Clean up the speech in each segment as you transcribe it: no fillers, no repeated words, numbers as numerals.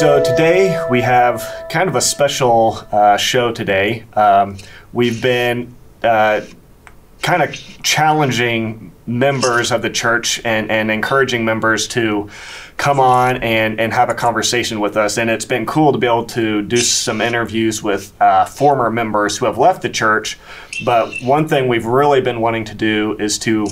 So today we have kind of a special show today. We've been kind of challenging members of the church and encouraging members to come on and have a conversation with us. And it's been cool to be able to do some interviews with former members who have left the church. But one thing we've really been wanting to do is to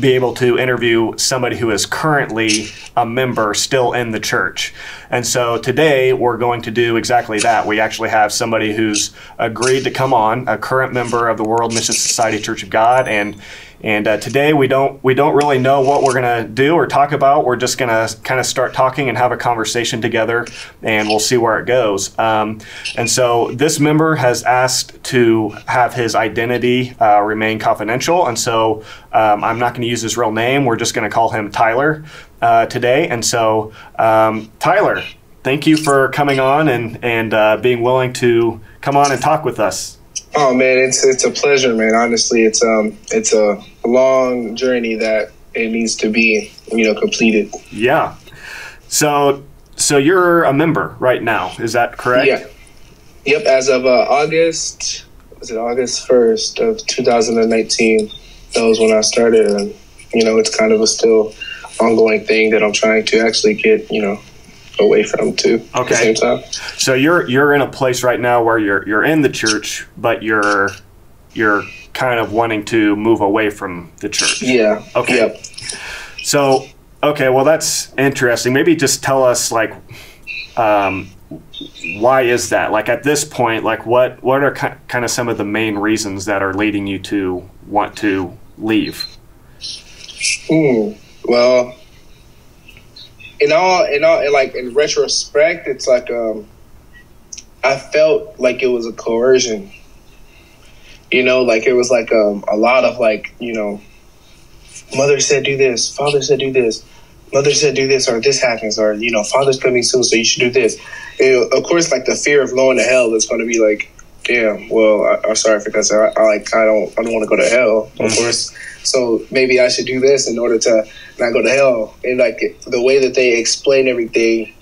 be able to interview somebody who is currently a member still in the church. And so today we're going to do exactly that. We actually have somebody who's agreed to come on, a current member of the World Mission Society Church of God, and today we don't really know what we're gonna do or talk about. We're just gonna kind of start talking and have a conversation together, and we'll see where it goes. And so this member has asked to have his identity remain confidential, and so I'm not gonna use his real name. We're just gonna call him Tyler today. And so Tyler, thank you for coming on and being willing to come on and talk with us. Oh man, it's a pleasure, man. Honestly, it's a long journey that it needs to be, you know, completed. Yeah. So you're a member right now, is that correct? Yeah. Yep. As of August 1st of 2019? That was when I started, and you know, it's kind of a still ongoing thing that I'm trying to actually get, you know, away from too. Okay. At the same time. So you're in a place right now where you're in the church, but you're kind of wanting to move away from the church. Yeah. Okay. Yep. So okay, well that's interesting. Maybe just tell us like why is that? Like at this point, like what are kind of some of the main reasons that are leading you to want to leave? Well, in all, like in retrospect, it's like I felt like it was a coercion. You know, like it was like a lot of like, you know, mother said do this, father said do this, mother said do this, or this happens, or you know, father's coming soon, so you should do this. And of course, like the fear of going to hell is going to be like, damn. Well, I'm sorry for cussing. I don't want to go to hell, of course. So maybe I should do this in order to not go to hell. And like the way that they explain everything,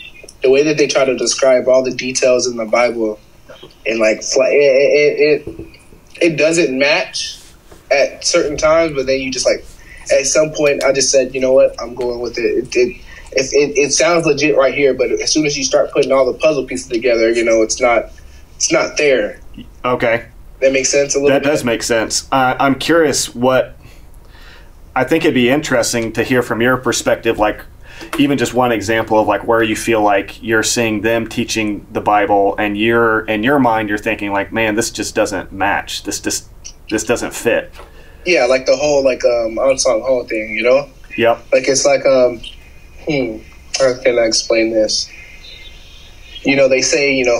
the way that they try to describe all the details in the Bible, and like it doesn't match at certain times. But then you just like at some point I just said, you know what, I'm going with it. It sounds legit right here, but as soon as you start putting all the puzzle pieces together, you know, it's not there. Okay. That makes sense a little bit? That does make sense. I'm curious what... I think it'd be interesting to hear from your perspective, like even just one example of like where you feel like you're seeing them teaching the Bible and you're in your mind, you're thinking like, man, this just doesn't match. This doesn't fit. Yeah. Like the whole, like, Um Soo-in thing, you know? Yep. Like, it's like, how can I explain this? You know, they say, you know,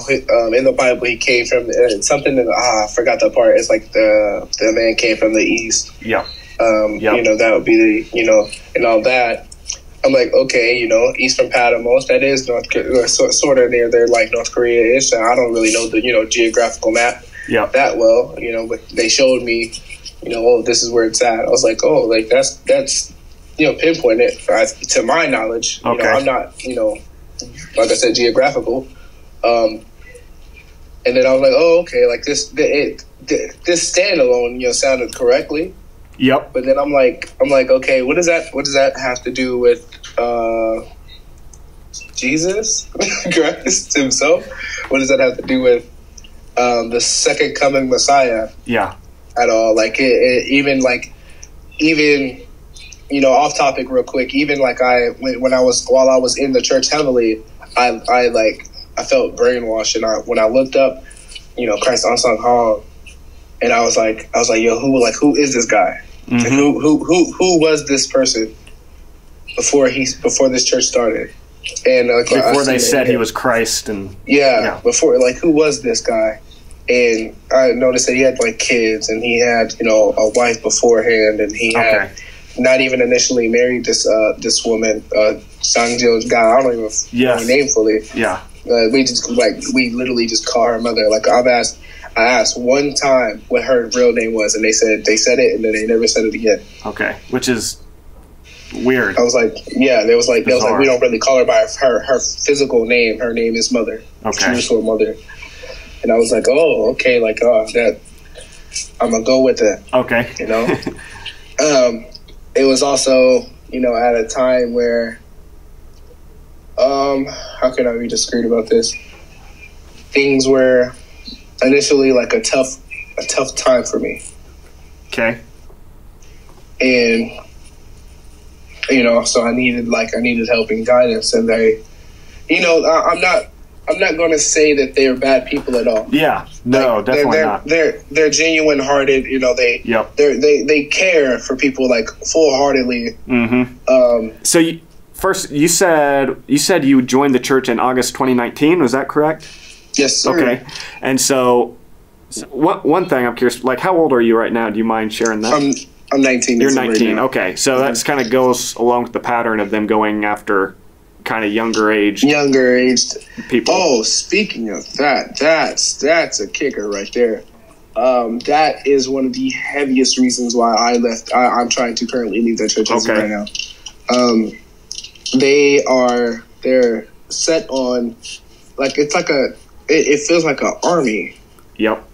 in the Bible, he came from something that, I forgot that part. It's like the man came from the East. Yeah. Yep. You know, that would be the, you know, and all that. I'm like, okay, you know, east from Patmos, that is North Korea, sort of near there, like North Korea is. I don't really know the, you know, geographical map yep. that well, you know, but they showed me, you know, oh, this is where it's at. I was like, oh, like that's, you know, pinpoint it to my knowledge. You okay. know, I'm not, you know, like I said, geographical. And then I was like, oh, okay, like this standalone, you know, sounded correctly. Yep. But then I'm like, okay, what does that have to do with Jesus Christ himself? What does that have to do with the second coming Messiah? Yeah. At all? Like even you know, off topic real quick. Even like while I was in the church heavily, I felt brainwashed, and when I looked up, you know, Christ Ahnsahnghong. And I was like, yo, who is this guy? Mm-hmm. Like, who was this person before this church started? And before they said he was Christ, and yeah, before, like, who was this guy? And I noticed that he had like kids, and he had, you know, a wife beforehand, and he had not even initially married this woman, Zhang Gil-ja. I don't even know her name fully. Yeah, we literally just call her mother. Like I asked one time what her real name was, and they said it, and then they never said it again. Okay, which is Weird. I was like, yeah, there was like, they was like, we don't really call her by her physical name. Her name is Mother. Okay. Jerusalem Mother. And I was like, oh, okay, like, oh, that, I'm gonna go with that. Okay. You know, it was also, you know, at a time where, how can I be discreet about this? Things were initially like a tough time for me. Okay. And, you know, so I needed help and guidance, and they, you know, I'm not going to say that they're bad people at all. Yeah, no, like, definitely not. They're genuine hearted. You know, they care for people like full heartedly. Mm-hmm. So you said you joined the church in August 2019. Was that correct? Yes, sir. Okay, and so one thing I'm curious, like, how old are you right now? Do you mind sharing that? I'm 19. You're 19. Right, okay, so mm-hmm. That's kind of goes along with the pattern of them going after kind of younger aged people. Oh, speaking of that, that's a kicker right there. That is one of the heaviest reasons why I left. I'm trying to currently leave that church right now. They're set on, like, it's like a, it feels like an army. Yep.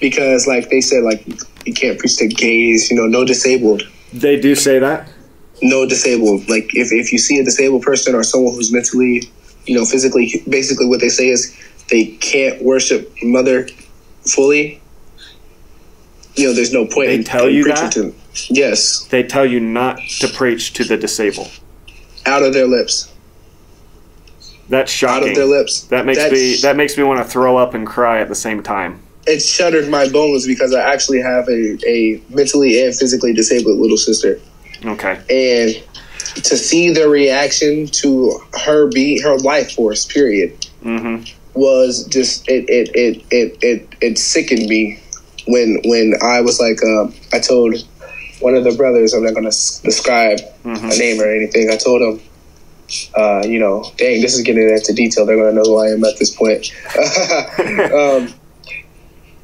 Because, like, they said, like, you can't preach to gays, you know, no disabled. They do say that? No disabled. Like, if you see a disabled person or someone who's mentally, you know, physically, basically what they say is they can't worship Mother fully. You know, there's no point in preaching to them. Yes. They tell you not to preach to the disabled. Out of their lips. That's shocking. Out of their lips. That makes me want to throw up and cry at the same time. It shuddered my bones because I actually have a mentally and physically disabled little sister. Okay. And to see the reaction to her life force, period, mm-hmm. was just it sickened me when I was like, I told one of the brothers, I'm not going to describe mm-hmm. a name or anything. I told him, you know, dang, this is getting into detail. They're going to know who I am at this point.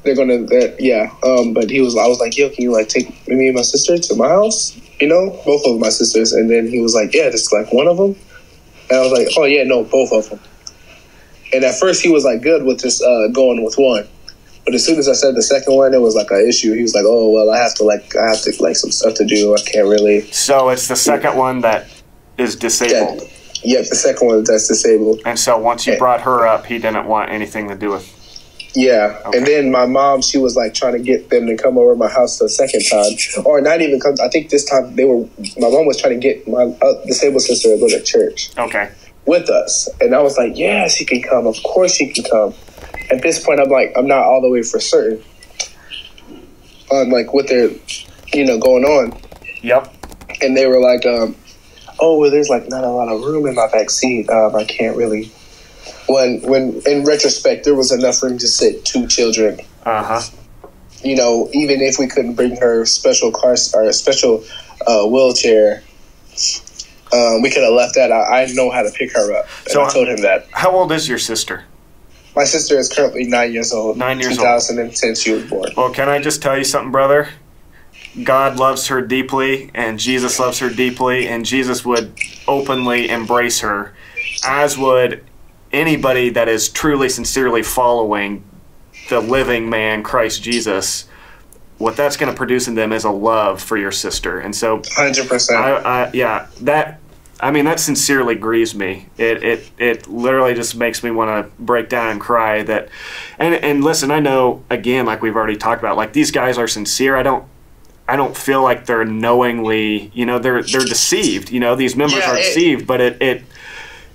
They're going to, yeah. But I was like, yo, can you like take me and my sister to my house? You know, both of my sisters. And then he was like, yeah, just like one of them. And I was like, oh yeah, no, both of them. And at first he was like good with just going with one. But as soon as I said the second one, it was like an issue. He was like, oh, well, I have some stuff to do. I can't really. So it's the second one that is disabled. Yeah, the second one that's disabled. And so once you brought her up, he didn't want anything to do with. Yeah, okay. And then my mom, she was like trying to get them to come over to my house the second time, or not even come. I think this time my mom was trying to get my disabled sister to go to church. Okay. With us, and I was like, yeah, she can come. Of course, she can come. At this point, I'm like, I'm not all the way for certain on like what they're, you know, going on. Yep. And they were like, oh, well, there's like not a lot of room in my back seat. I can't really. When in retrospect, there was enough room to sit two children. Uh-huh. You know, even if we couldn't bring her special car or a special wheelchair, we could have left that. I know how to pick her up. And so I told him that. How old is your sister? My sister is currently 9 years old. 9 years old. 2010, she was born. Well, can I just tell you something, brother? God loves her deeply, and Jesus loves her deeply, and Jesus would openly embrace her, as would anybody that is truly, sincerely following the living man, Christ Jesus. What that's going to produce in them is a love for your sister. And so 100%. That sincerely grieves me. It literally just makes me want to break down and cry. That, and listen, I know, again, like we've already talked about, like, these guys are sincere. I don't feel like they're knowingly, you know, they're deceived. You know, these members are deceived, but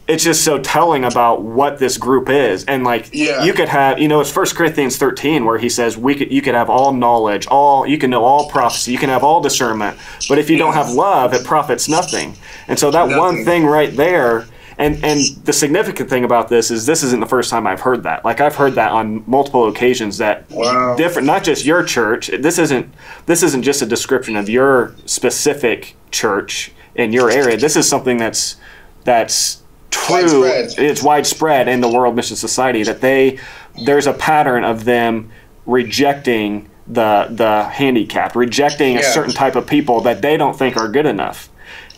it's just so telling about what this group is. And like, you could have, you know, it's 1 Corinthians 13 where he says you could have all knowledge, you can know all prophecy, you can have all discernment, but if you don't have love, it profits nothing. And so that one thing right there, and the significant thing about this isn't the first time I've heard that. Like, I've heard that on multiple occasions that different, not just your church. This isn't just a description of your specific church in your area. This is something that's true, it's widespread in the World Mission Society, that there's a pattern of them rejecting the handicapped, rejecting a certain type of people that they don't think are good enough.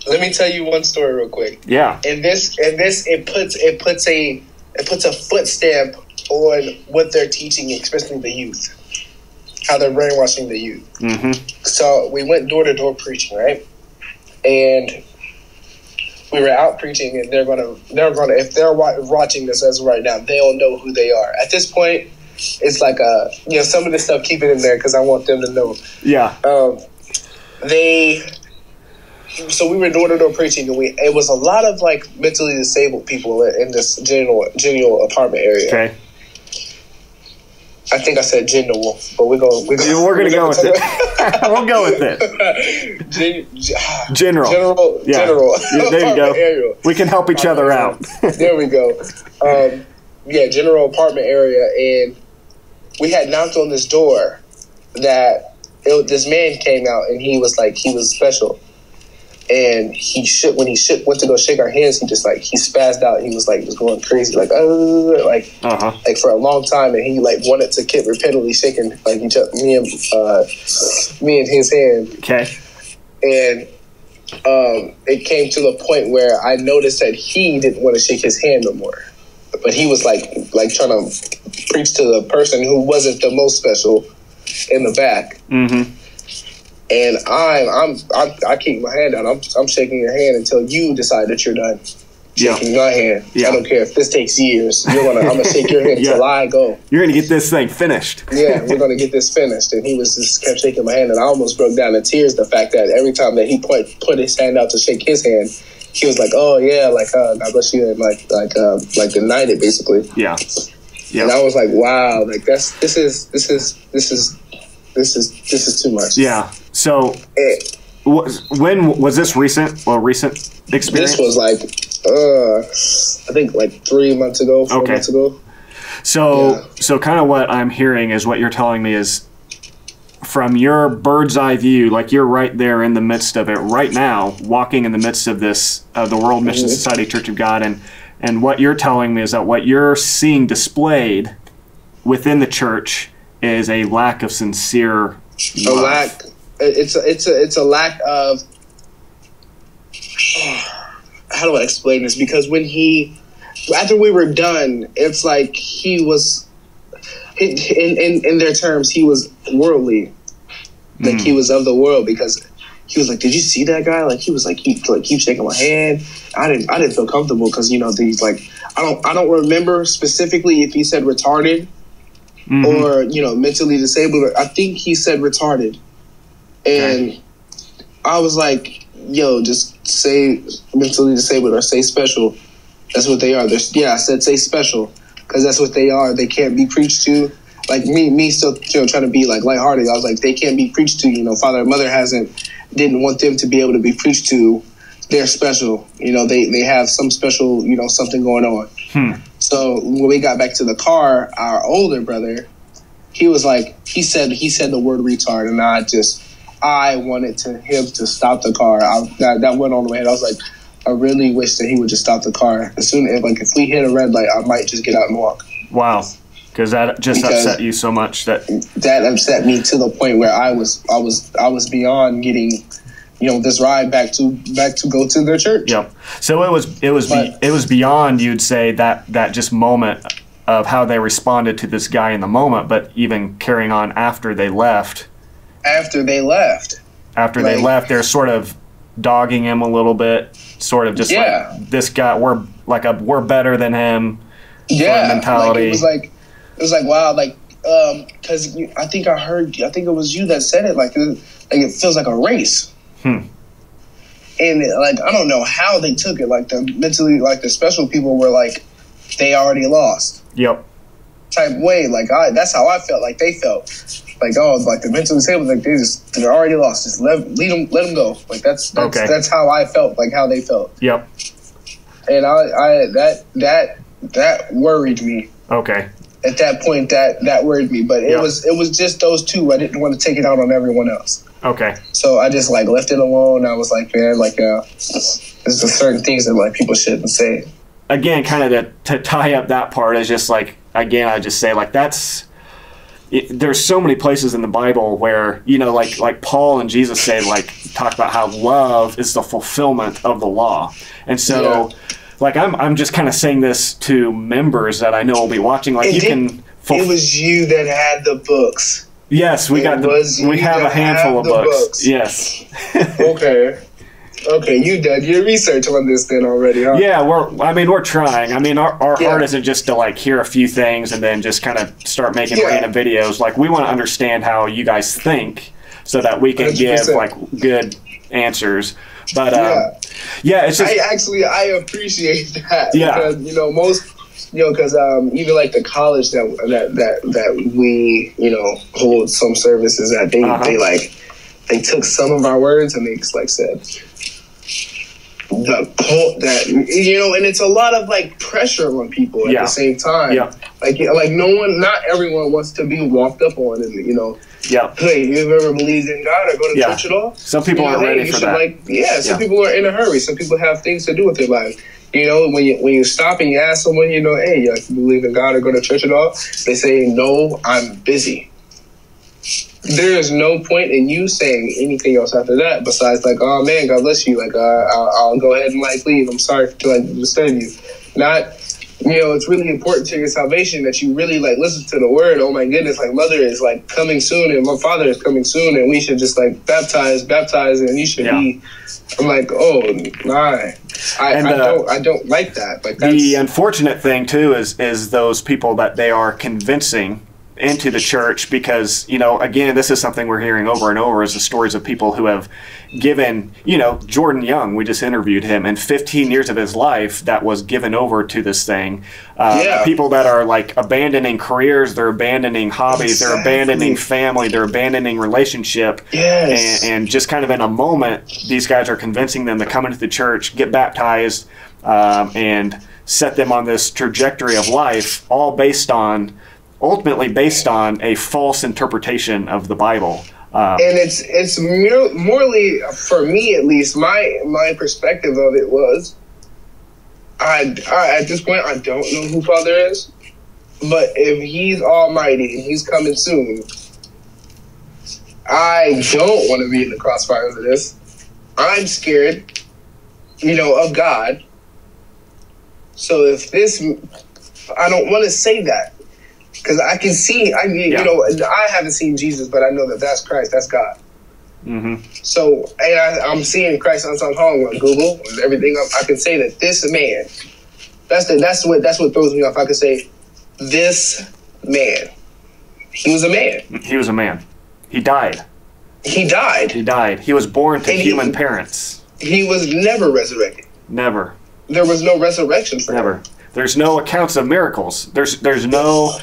Let me tell you one story real quick. Yeah. And this it puts a foot stamp on what they're teaching, especially the youth, how they're brainwashing the youth. Mm-hmm. So we went door to door preaching, right? And we were out preaching, and they're gonna if they're watching this as of right now, they'll know who they are. At this point, it's like some of this stuff, keep it in there because I want them to know. Yeah. So we were door to door preaching, and it was a lot of like mentally disabled people in this general apartment area. Okay. I think I said general, but we're gonna go with it. We'll go with it. General. Yeah. General. Yeah, there you go. Area. We can help each other out. There we go. General apartment area, and we had knocked on this door. This man came out, and he was special. And when he went to go shake our hands, he just he spazzed out. He was was going crazy, for a long time. And he wanted to keep repeatedly shaking me and his hand. Okay. And it came to the point where I noticed that he didn't want to shake his hand no more, but he was like trying to preach to the person who wasn't the most special in the back. Mm-hmm. And I keep my hand out. I'm shaking your hand until you decide that you're done shaking my hand. Yeah. I don't care if this takes years. I'm gonna shake your hand until I go. You're gonna get this thing finished. Yeah, we're gonna get this finished. And he was just kept shaking my hand, and I almost broke down in tears. The fact that every time that he put his hand out to shake his hand, he was like, "Oh yeah, God bless you," and like denied it basically. Yeah. Yeah. And I was like, "Wow, this is too much." Yeah. So, when was this recent? Well, recent experience. This was I think 3 months ago, 4 months ago. So, So kind of what I'm hearing is what you're telling me is, from your bird's eye view, you're right there in the midst of it right now, walking in the midst of this, the World Mission Society Church of God, and what you're telling me is that what you're seeing displayed within the church is a lack of sincere love. It's a lack of, how do I explain this? Because after we were done, it's like he was, in their terms, he was worldly. Like he was of the world, because he was like, "Did you see that guy? He was keep shaking my hand." I didn't feel comfortable because he's I don't remember specifically if he said retarded or mentally disabled. I think he said retarded. And I was like, "Yo, just say mentally disabled or say special. That's what they are." I said say special because that's what they are. They can't be preached to. Like me still trying to be lighthearted. I was like, they can't be preached to. Father and mother didn't want them to be able to be preached to. They're special. They have some special something going on. So when we got back to the car, our older brother, he was he said the word retard, and I wanted him to stop the car. That went on the way. I was like, I really wish that he would just stop the car. As soon as if we hit a red light, I might just get out and walk. Wow, because upset you so much that upset me to the point where I was beyond getting, this ride back to go to their church. Yep. So it was beyond, you'd say, that just moment of how they responded to this guy in the moment, but even carrying on after they left. They're sort of dogging him a little bit, sort of just this guy, we're better than him. Yeah, mentality. It was like wow, because I think it was you that said it. It feels like a race. And I don't know how they took it. The mentally, the special people were they already lost. Yep. Type way. That's how I felt. They felt. The mentally disabled, they're already lost. Just let them go. That's how I felt. How they felt. Yep. And that worried me. Okay. At that point, that worried me. But it was just those two. I didn't want to take it out on everyone else. Okay. So I just left it alone. I was there's just certain things that people shouldn't say. Again, kind of to tie up that part is just I just say that's. there's so many places in the Bible where, you know, like Paul and Jesus say, like, talk about how love is the fulfillment of the law. And so, like, I'm just kind of saying this to members that I know will be watching. Like, it was you that had the books. Yes, we have a handful of books. Yes. Okay. Okay, you did your research on this then already, huh? Yeah, we're trying. I mean, our heart isn't just to, like, hear a few things and then just kind of start making random videos. Like, we want to understand how you guys think so that we can 100%. Give, like, good answers. But, yeah, it's just... I appreciate that. Yeah. Because, you know, even, like, the college that we, you know, hold some services at, they took some of our words and they just, like, said... the cult that, you know, and it's a lot of, like, pressure on people at the same time. Yeah. Like not everyone wants to be walked up on, and, you know, hey, you ever believed in God or go to church at all? Some people aren't ready for that. Some people are in a hurry. Some people have things to do with their life. You know, when you stop and you ask someone, you know, hey, you believe in God or go to church at all? They say, no, I'm busy. There is no point in you saying anything else after that besides, like, oh, man, God bless you. Like, I'll go ahead and, like, leave. I'm sorry to, like, disturb you. Not, you know, it's really important to your salvation that you really, like, listen to the word. Oh, my goodness, like, mother is, like, coming soon, and my father is coming soon, and we should just, like, baptize, and you should be. I'm like, oh, my. I don't like that. Like, the unfortunate thing, too, is those people that they are convincing into the church, because, you know, again, this is something we're hearing over and over, is the stories of people who have given, you know, Jordan Young, we just interviewed him, and 15 years of his life that was given over to this thing. People that are, like, abandoning careers, they're abandoning hobbies, they're abandoning family, they're abandoning relationship, and just kind of in a moment, these guys are convincing them to come into the church, get baptized, and set them on this trajectory of life, all ultimately based on a false interpretation of the Bible. And it's morally, for me at least, my perspective of it was, I at this point, I don't know who Father is, but if he's almighty and he's coming soon, I don't want to be in the crossfire of this. I'm scared, you know, of God. So if this, I don't want to say that. Because I can see, you know, I haven't seen Jesus, but I know that that's Christ, that's God. Mm-hmm. So, and I'm seeing Christ Ahnsahnghong on Google and everything. I can say that this man, that's what throws me off. I can say, this man, he was a man. He was a man. He died. He died. He died. He was born to human parents. He was never resurrected. Never. There was no resurrection for him. Never. There's no accounts of miracles. There's no evidence.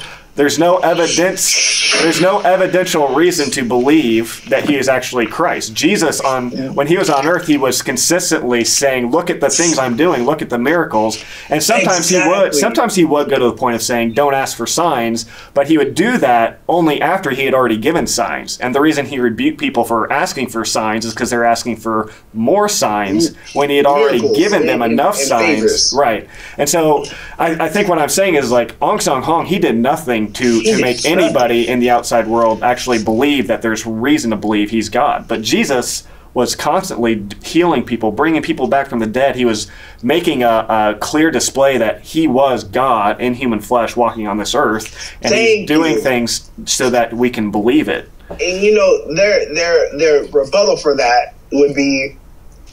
There's no evidential reason to believe that he is actually Christ. Jesus, when he was on earth, he was consistently saying, "Look at the things I'm doing. Look at the miracles." And sometimes he would. Sometimes he would go to the point of saying, "Don't ask for signs," but he would do that only after he had already given signs. And the reason he rebuked people for asking for signs is because they're asking for more signs when he had already given them enough signs. Favors. Right. And so I think what I'm saying is, like, Um Soo-in, he did nothing to make anybody in the outside world actually believe that there's reason to believe he's God. But Jesus was constantly healing people, bringing people back from the dead. He was making a clear display that he was God in human flesh walking on this earth, and he's doing things so that we can believe it. And, you know, their rebuttal for that would be,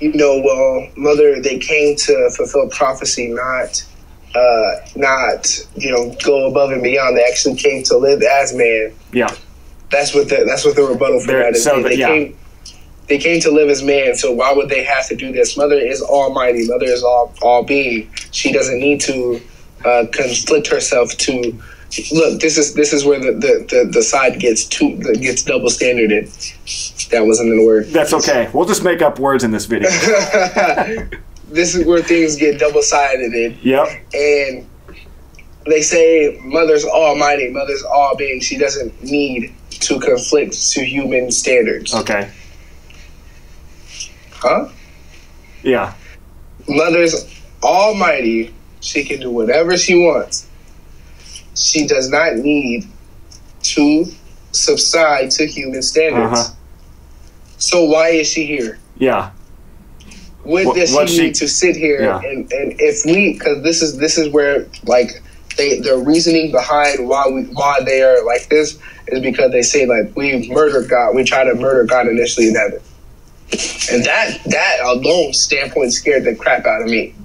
you know, well, mother, they came to fulfill prophecy, not, you know, go above and beyond. They actually came to live as man. Yeah, that's what the rebuttal for that is. So they came to live as man. So why would they have to do this? Mother is almighty. Mother is all being. She doesn't need to conflict herself to look. This is where the side gets double standarded. That wasn't in the word. That's okay. We'll just make up words in this video. This is where things get double-sided. Yep. And they say mother's almighty, mother's all being. She doesn't need to conflict to human standards. Okay. Huh? Yeah. Mother's almighty. She can do whatever she wants. She does not need to subside to human standards. So why is she here? Yeah. What does she need to sit here? Yeah. And if we, because this is where like their reasoning behind why they are like this is because they say like we murdered God, we tried to murder God initially in heaven, and that alone standpoint scared the crap out of me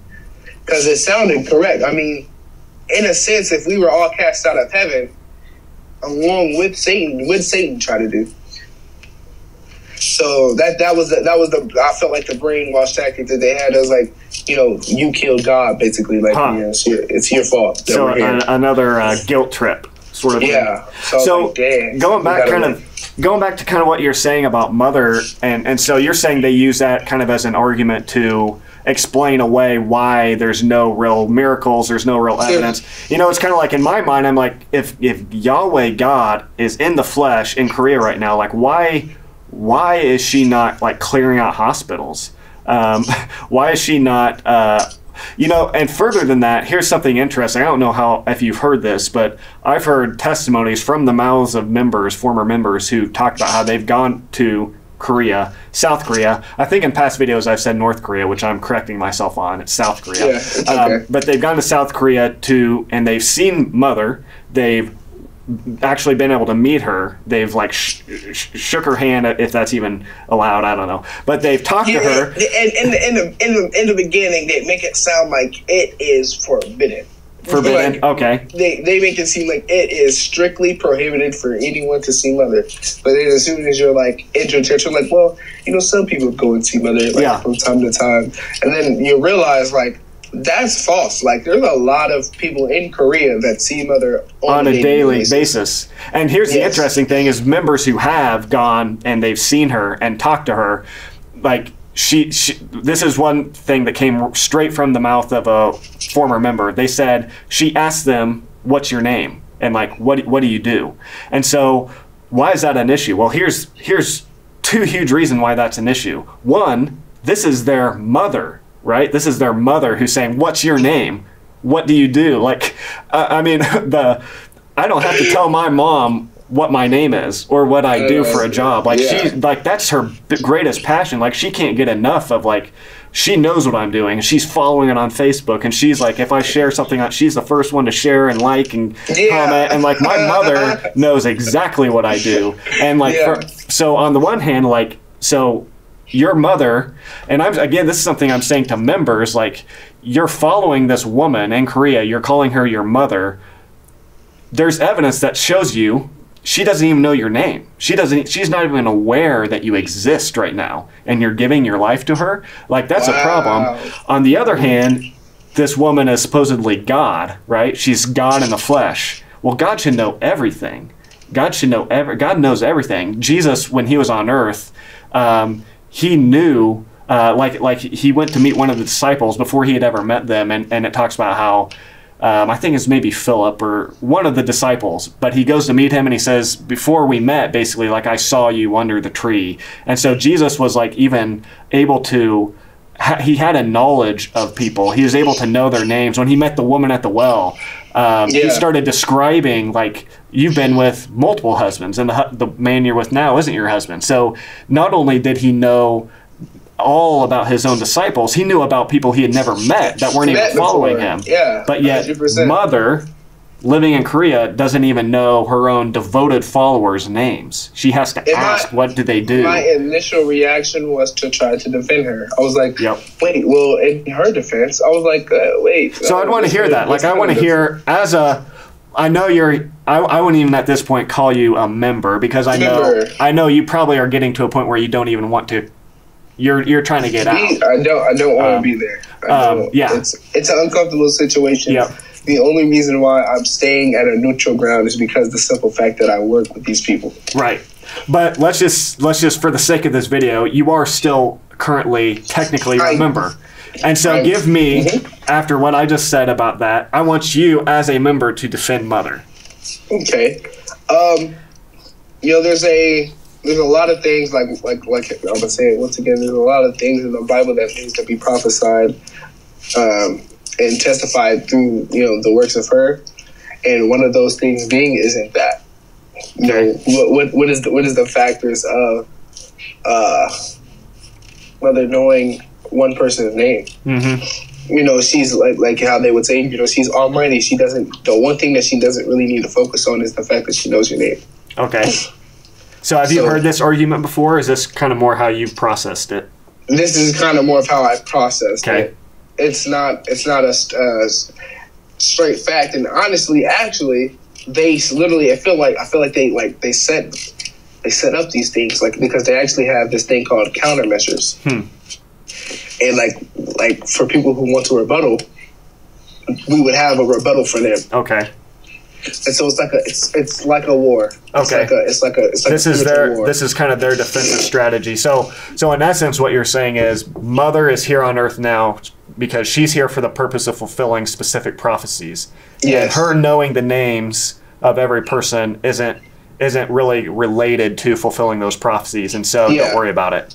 because it sounded correct. I mean, in a sense, if we were all cast out of heaven, along with Satan, what Satan tried to do. So that was the I felt like the brainwash tactic that they had. It was like, you know, you killed God, basically. Like, you know, it's your fault. So another guilt trip, sort of. Yeah. Thing. So like, dang, going back to what you're saying about mother, and so you're saying they use that kind of as an argument to explain away why there's no real miracles, there's no real evidence. You know, it's kind of like in my mind, I'm like, if Yahweh God is in the flesh in Korea right now, like why is she not like clearing out hospitals? Why is she not, you know, and further than that, here's something interesting. I don't know if you've heard this, but I've heard testimonies from the mouths of members, former members, who talk about how they've gone to Korea, South Korea. I think in past videos I've said North Korea, which I'm correcting myself on. It's South Korea. Yeah, it's okay. But they've gone to South Korea and they've seen Mother. They've actually been able to meet her. They've like shook her hand, if that's even allowed. I don't know. But they've talked to her. In the beginning, they make it sound like it is forbidden. Forbidden. Like, okay. They make it seem like it is strictly prohibited for anyone to see Mother. But then as soon as you're like in your church, you're like, well, you know, some people go and see Mother like, from time to time, and then you realize like that's false. Like there's a lot of people in Korea that see Mother on a daily basis. And here's the interesting thing: is members who have gone and they've seen her and talked to her, like. She, this is one thing that came straight from the mouth of a former member. They said she asked them, "What's your name?" and like, "What do you do?" And so, why is that an issue? Well, here's two huge reasons why that's an issue. One, this is their mother, right? This is their mother who's saying, "What's your name? What do you do?" Like, I mean, I don't have to tell my mom what my name is or what I do for a job. Like she's like, that's her greatest passion. Like she can't get enough of like, she knows what I'm doing. She's following it on Facebook. And she's like, if I share something, she's the first one to share and like and comment. And like my mother knows exactly what I do. And like, so on the one hand, like, so your mother, and I'm, again, this is something I'm saying to members, like you're following this woman in Korea, you're calling her your mother. There's evidence that shows you she doesn't even know your name. She's not even aware that you exist right now and you're giving your life to her. Like that's a problem. On the other hand, this woman is supposedly God, right? She's God in the flesh. Well, God should know everything. God knows everything. Jesus, when he was on earth, he knew, like he went to meet one of the disciples before he had ever met them. And it talks about how, I think it's maybe Philip or one of the disciples, but he goes to meet him and he says, before we met, basically, like, I saw you under the tree. And so Jesus was like even able to, he had a knowledge of people. He was able to know their names. When he met the woman at the well, he started describing like, you've been with multiple husbands and the man you're with now isn't your husband. So not only did he know all about his own disciples, he knew about people he had never met that weren't even following him. Yeah, but yet 100%. Mother living in Korea doesn't even know her own devoted followers' names. She has to ask, what do they do? My initial reaction was to try to defend her. I was like, wait, well, in her defense, I was like, wait. So I'd want to hear that. Like, I want to hear as a... I know you're. I wouldn't even at this point call you a member because I know you probably are getting to a point where you don't even want to. You're trying to get out. I don't want to be there. It's an uncomfortable situation. Yep. The only reason why I'm staying at a neutral ground is because of the simple fact that I work with these people. Right. But let's just for the sake of this video, you are still currently technically a member. And so give me after what I just said about that, I want you as a member to defend Mother. Okay. You know, there's a lot of things like I'm gonna say it once again. There's a lot of things in the Bible that needs to be prophesied and testified through the works of her, and one of those things being isn't that you know, what is the factors of whether knowing one person's name. Mm-hmm. You know, she's like how they would say, you know, she's almighty. She doesn't. The one thing that she doesn't really need to focus on is the fact that she knows your name. Okay. So have you heard this argument before? Or is this kind of more how you processed it? This is kind of more of how I processed it. It's not a straight fact. And honestly, actually, they literally, I feel like they set up these things, like, because they actually have this thing called countermeasures. Hmm. And like for people who want to rebuttal, we would have a rebuttal for them. Okay. And so it's like a war. It's okay. It's like a war. This is kind of their defensive strategy. So in essence, what you're saying is Mother is here on earth now because she's here for the purpose of fulfilling specific prophecies. Yes. And her knowing the names of every person isn't really related to fulfilling those prophecies. And so don't worry about it.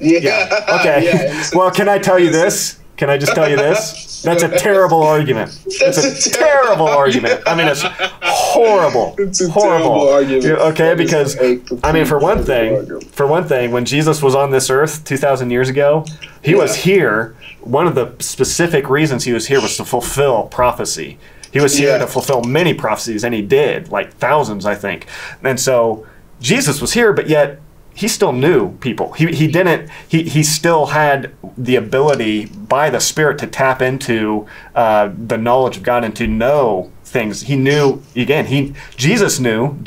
Yeah. Okay. Yeah, well, can I tell you this? Can I just tell you this? That's a terrible argument. That's a terrible argument. I mean, it's horrible. It's a horrible argument. Okay, because, I mean, for one thing, when Jesus was on this earth 2,000 years ago, he was here. One of the specific reasons he was here was to fulfill prophecy. He was here to fulfill many prophecies, and he did, like thousands, I think. And so Jesus was here, but yet he still knew people. He still had the ability by the Spirit to tap into the knowledge of God and to know things. He knew, again, Jesus knew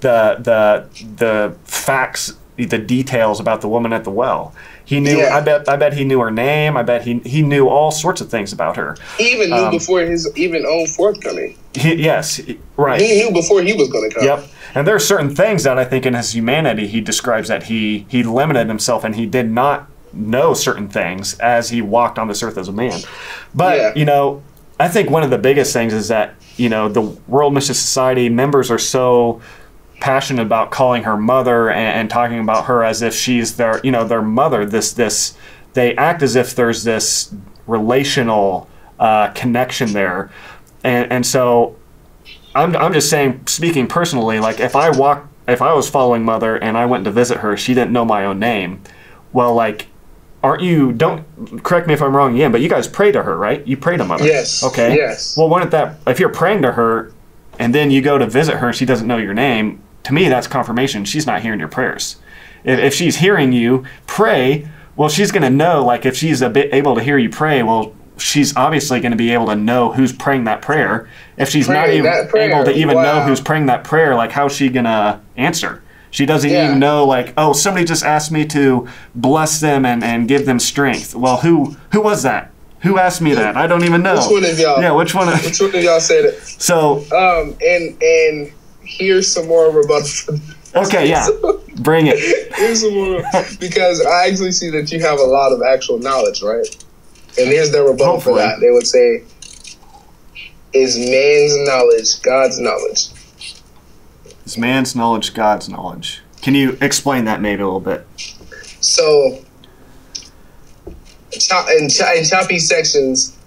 the facts, the details about the woman at the well. He knew. Yeah. I bet he knew her name. I bet he knew all sorts of things about her. He even knew before his even own forthcoming. Yes, right. He knew before he was going to come. Yep. And there are certain things that I think in his humanity he describes that he limited himself and he did not know certain things as he walked on this earth as a man. But, you know, I think one of the biggest things is that, you know, the World Mission Society members are so passionate about calling her Mother and talking about her as if she's their, you know, their mother. They act as if there's this relational connection there. And so I'm just saying, speaking personally, like if I was following Mother and I went to visit her, she didn't know my own name. Well, like, don't correct me if I'm wrong again, but you guys pray to her, right? You pray to Mother. Yes. Okay. Yes. Well, if you're praying to her and then you go to visit her and she doesn't know your name, to me that's confirmation she's not hearing your prayers. If she's hearing you pray, well, she's going to know, like, if she's a bit able to hear you pray, well, she's obviously going to be able to know who's praying that prayer. If she's not even able to know who's praying that prayer, like, how's she going to answer? She doesn't even know, like, oh, somebody just asked me to bless them and give them strength. Well, who was that? Who asked me that? I don't even know. Which one of y'all? Yeah, which one of y'all said it? So, and here's some more rebuttal. Okay, yeah, bring it. Here's some more, because I actually see that you have a lot of actual knowledge, right? And here's their rebuttal for that. They would say, "Is man's knowledge God's knowledge? Is man's knowledge God's knowledge?" Can you explain that maybe a little bit? So, in choppy sections,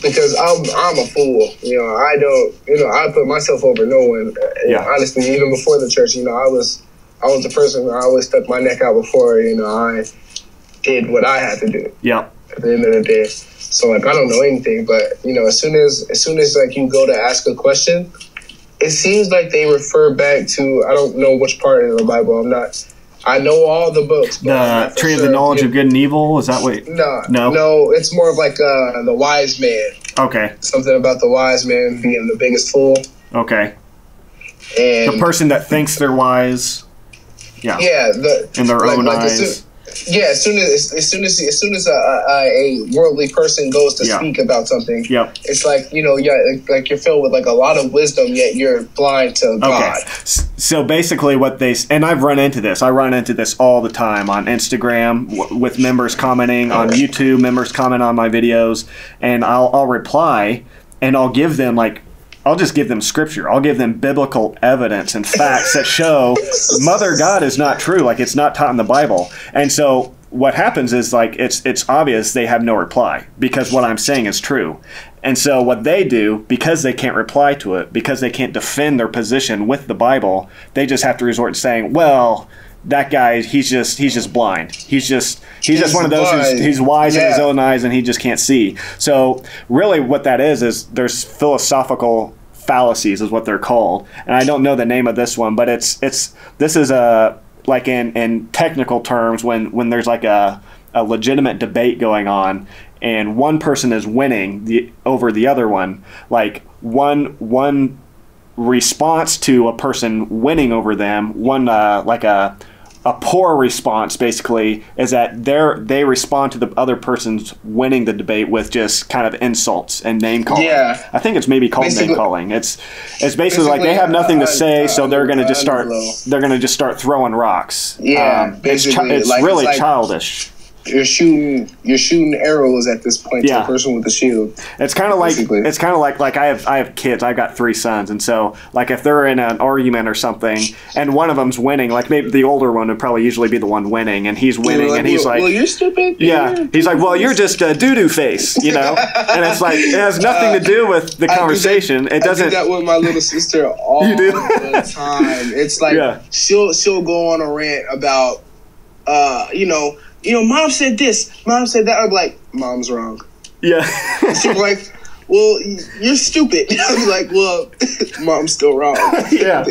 because I'm a fool. You know, I don't. You know, I put myself over no one. Yeah. Honestly, even before the church, you know, I was the person who always stuck my neck out before. You know, I did what I had to do. Yeah. At the end of the day, so, like, I don't know anything, but, you know, as soon as like you go to ask a question, it seems like they refer back to, I don't know which part of the Bible. I know all the books. The tree of the knowledge of good and evil, is that what? No. It's more of like the wise man. Okay. Something about the wise man being the biggest fool. Okay. And the person that thinks they're wise. Yeah. Yeah. In their own eyes. Yeah, as soon as a worldly person goes to speak about something, it's like, you know, like you're filled with, like, a lot of wisdom, yet you're blind to God. So basically, I've run into this. I run into this all the time on Instagram with members commenting on YouTube. Members comment on my videos, and I'll reply, and I'll give them, like, I'll just give them scripture. I'll give them biblical evidence and facts that show Mother God is not true. Like, it's not taught in the Bible. And so what happens is, like, it's obvious they have no reply because what I'm saying is true. And so what they do, because they can't reply to it, because they can't defend their position with the Bible, they just have to resort to saying, well, that guy, he's just blind. He's just one of those who's he's wise in his own eyes and he just can't see. So really what that is there's philosophical fallacies is what they're called. And I don't know the name of this one, but this is a, like, in technical terms, when there's like a legitimate debate going on and one person is winning over the other one, like one response to a person winning over them, like a poor response basically is that they respond to the other person's winning the debate with just kind of insults and name calling. Yeah. I think it's maybe called name calling. It's basically like they have nothing to say, so they're gonna just start throwing rocks. Yeah, basically, it's really childish. You're shooting arrows at this point to the person with the shield. It's kind of like basically. It's kind of like I have kids. I've got 3 sons, and so like if they're in an argument or something, and one of them's winning, like maybe the older one would probably usually be the one winning, and he's winning, and he's like, "Well, you're stupid." Yeah, he's like, "Well, you're just a doo-doo face," you know. And it's like it has nothing to do with the conversation. It doesn't. I do that with my little sister all the time. It's like she'll go on a rant about, you know, mom said this, mom said that. I'm like, mom's wrong. Yeah. She's like, well, you're stupid. I'm like, well, mom's still wrong. Yeah.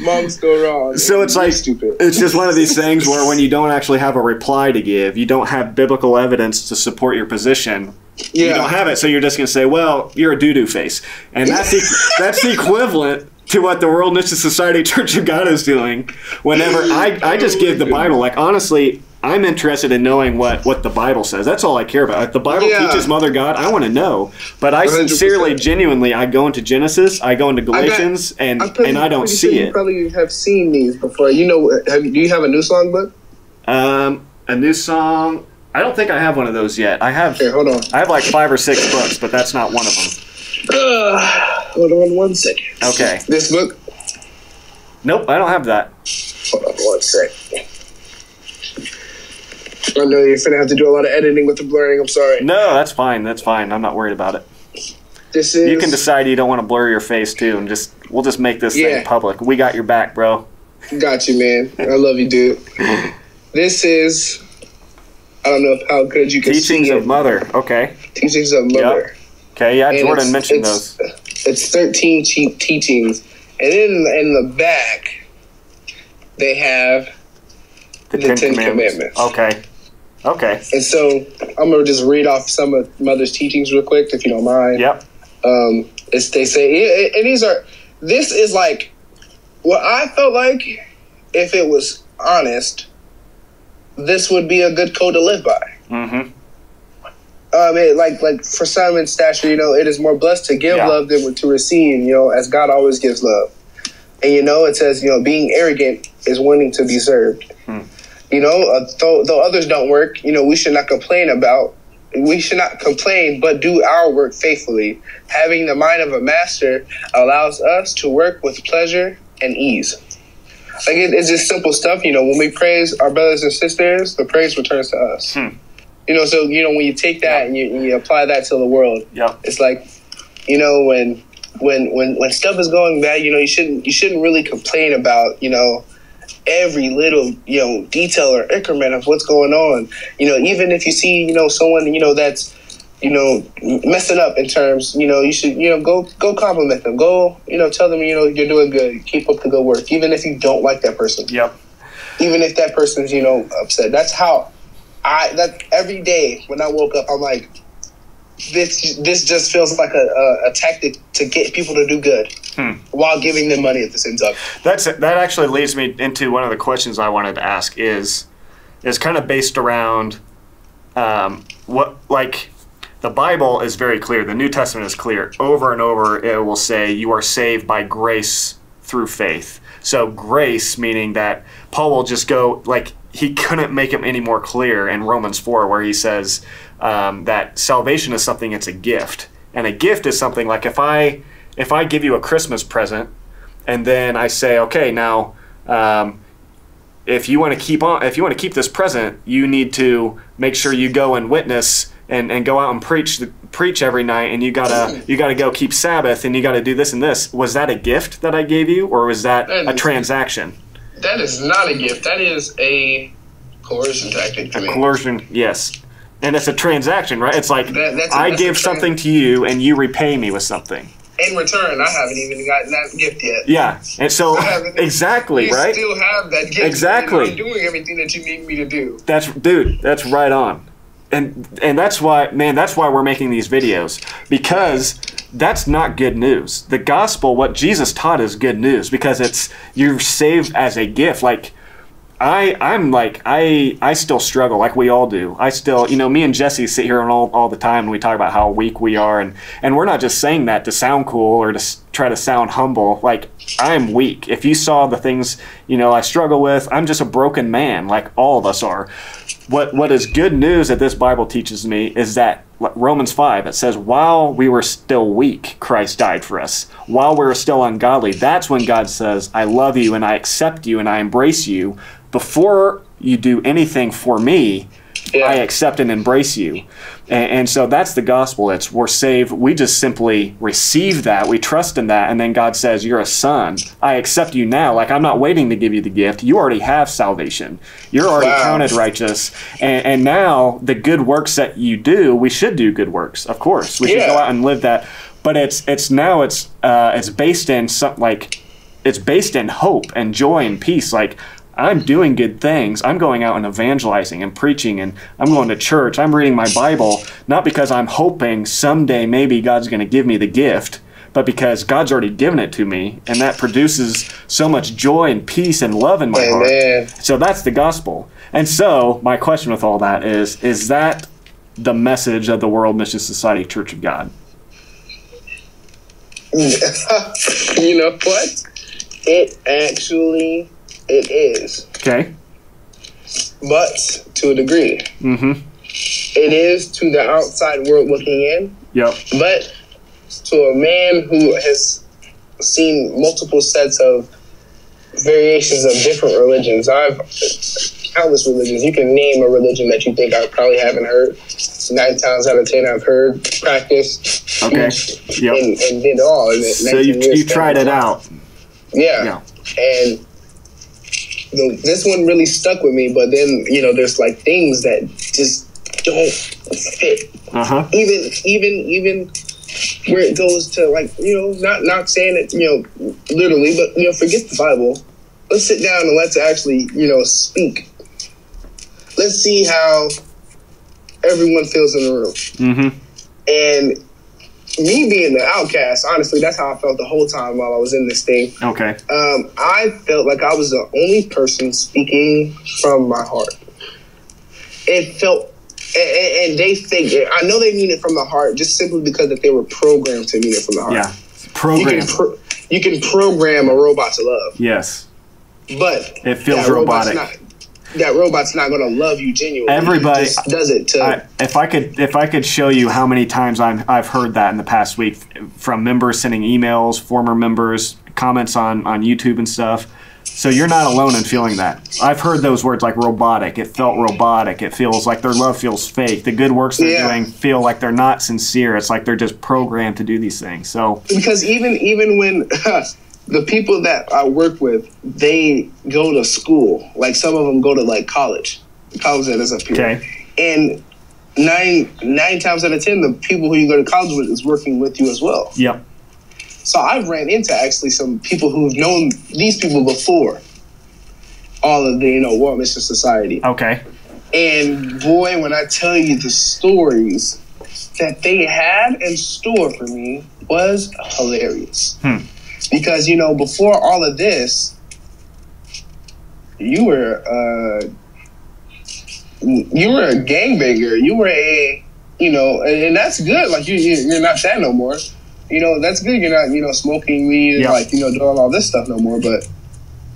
Mom's still wrong. So it's like, stupid. It's just one of these things where when you don't actually have a reply to give, you don't have biblical evidence to support your position. Yeah. You don't have it, so you're just going to say, well, you're a doo-doo face. And that's the equivalent to what the World Mission Society Church of God is doing. Whenever I just give the Bible, like, honestly, I'm interested in knowing what the Bible says. That's all I care about. If the Bible teaches Mother God, I want to know. But I 100%. Sincerely, genuinely, I go into Genesis, I go into Galatians, and I don't see it. You probably have seen these before. You know, do you have a new song book? A new song? I don't think I have one of those yet. I have. Here, hold on. I have like 5 or 6 books, but that's not one of them. Hold on 1 second. Okay. This book? Nope, I don't have that. Hold on 1 second. I know you're going to have to do a lot of editing with the blurring. I'm sorry. No, that's fine. That's fine. I'm not worried about it. This is. You can decide you don't want to blur your face too, and just we'll just make this thing public. We got your back, bro. Got you, man. I love you, dude. This is. I don't know how good you can see it. Teachings of Mother. Okay. Teachings of Mother. Yep. Okay, yeah, and Jordan mentioned those. It's 13 teachings. And in the back, they have the Ten Commandments. Okay. Okay. And so I'm going to just read off some of Mother's teachings real quick, if you don't mind. Yep. They say, and these are, this is like, what I felt like, if it was honest, this would be a good code to live by. Mm-hmm. Like for Simon Stature, you know, it is more blessed to give love than to receive, you know, as God always gives love. And, you know, it says, you know, being arrogant is wanting to be served. You know, though others don't work, you know, we should not complain, but do our work faithfully. Having the mind of a master allows us to work with pleasure and ease. Like, it's just simple stuff. You know, when we praise our brothers and sisters, the praise returns to us. You know, so, you know, when you take that and you apply that to the world, it's like, you know, when stuff is going bad, you know, you shouldn't really complain about, you know, every little, you know, detail or increment of what's going on. You know, even if you see, you know, someone, you know, that's, you know, messing up in terms, you know, you should, you know, go compliment them. Go, you know, tell them, you know, you're doing good. Keep up the good work, even if you don't like that person. Even if that person's, you know, upset. That's how. Every day when I woke up, I'm like, this just feels like a tactic to get people to do good while giving them money at the same time. That actually leads me into one of the questions I wanted to ask is kind of based around the Bible is very clear. The New Testament is clear. Over and over it will say you are saved by grace through faith. So grace, meaning that Paul will just go like – he couldn't make it any more clear in Romans 4 where he says that salvation is something, it's a gift. And a gift is something like if I give you a Christmas present and then I say, okay, now if you want to keep on, if you want to keep this present, you need to make sure you go and witness and go out and preach every night, and you gotta go keep Sabbath, and you gotta do this and this. Was that a gift that I gave you, or was that, a transaction? That is not a gift. That is a coercion tactic to me. A coercion, yes. And it's a transaction, right? It's like I give something to you, and you repay me with something. In return, I haven't even gotten that gift yet. Yeah, and so exactly, right? You still have that gift. Exactly. I'm doing everything that you need me to do. That's, dude, that's right on. And that's why, man, that's why we're making these videos, because that's not good news. The gospel, what Jesus taught, is good news, because it's, you're saved as a gift. Like I still struggle, like we all do. I still, you know, me and Jesse sit here all the time, and we talk about how weak we are, and we're not just saying that to sound cool or to try to sound humble. Like, I'm weak. If you saw the things, you know, I struggle with, I'm just a broken man, like all of us are. What is good news that this Bible teaches me is that Romans 5, it says, while we were still weak, Christ died for us. While we were still ungodly, that's when God says, I love you and I accept you and I embrace you. Before you do anything for me, yeah, I accept and embrace you. And so that's the gospel. It's, we're saved. We just simply receive that. We trust in that. And then God says, you're a son. I accept you now. Like, I'm not waiting to give you the gift. You already have salvation. You're already, wow, counted righteous. And now the good works that you do, we should do good works. Of course, we, yeah, should go out and live that. But it's now it's based in something like, it's based in hope and joy and peace. Like, I'm doing good things. I'm going out and evangelizing and preaching, and I'm going to church. I'm reading my Bible, not because I'm hoping someday maybe God's going to give me the gift, but because God's already given it to me, and that produces so much joy and peace and love in my, amen, heart. So that's the gospel. And so my question with all that is that the message of the World Mission Society Church of God? You know what? It actually... it is. Okay. But to a degree. Mm-hmm. It is to the outside world looking in. Yep. But to a man who has seen multiple sets of variations of different religions, I've countless religions. You can name a religion that you think I probably haven't heard. 9 times out of 10, I've heard, practiced. Okay. Yep. And did all. And so you tried it out. Yeah. And this one really stuck with me, but then, you know, there's like things that just don't fit. Uh-huh. Even where it goes to, like, you know, not saying it, you know, literally, but, you know, forget the Bible. Let's sit down and let's actually, you know, speak. Let's see how everyone feels in the room. Mm-hmm. And me being the outcast, honestly, that's how I felt the whole time while I was in this thing. Okay. I felt like I was the only person speaking from my heart. It felt, and they think, I know they mean it from the heart just simply because that they were programmed to mean it from the heart. Yeah, programmed. You can program a robot to love. Yes. But it feels robotic. That robot's not going to love you genuinely. Everybody does it. If I could show you how many times I've heard that in the past week from members sending emails, former members, comments on YouTube and stuff. So you're not alone in feeling that. I've heard those words like robotic. It felt robotic. It feels like their love feels fake. The good works they're, yeah, doing feel like they're not sincere. It's like they're just programmed to do these things. So because even when the people that I work with, they go to school. Like, some of them go to, like, college. College that is up here. Okay. And nine times out of 10, the people who you go to college with is working with you as well. Yep. So I've ran into, actually, some people who've known these people before all of the, you know, World Mission Society. Okay. And, boy, when I tell you the stories that they had in store for me was hilarious. Hmm. Because, you know, before all of this, you were a gangbanger. You were a, you know, and that's good. Like, you're not that no more. You know, that's good. You're not, you know, smoking weed and, yeah, like, you know, doing all this stuff no more. But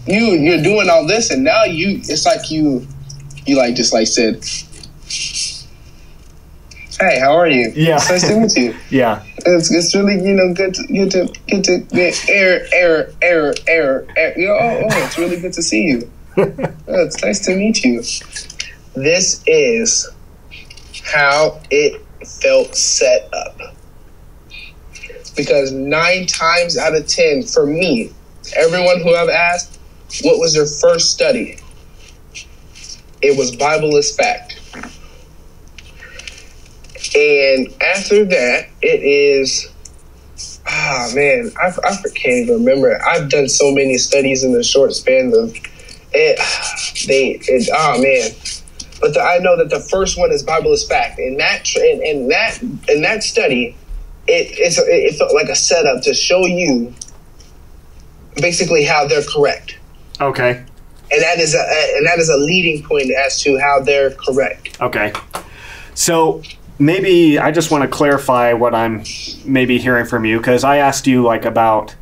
you're doing all this, and now it's like you like just like said, hey, how are you? Yeah. It's nice to meet you. Yeah. It's really, you know, good to get air. You know, oh, it's really good to see you. It's nice to meet you. This is how it felt set up. Because 9 times out of 10, for me, everyone who I've asked, what was your first study? It was Bible is fact. And after that, it is, I can't even remember. I've done so many studies in the short span of it. But I know that the first one is Bible is fact. And that study, it felt like a setup to show you basically how they're correct. Okay. And that is a leading point as to how they're correct. Okay. So maybe I just want to clarify what I'm maybe hearing from you, because I asked you like about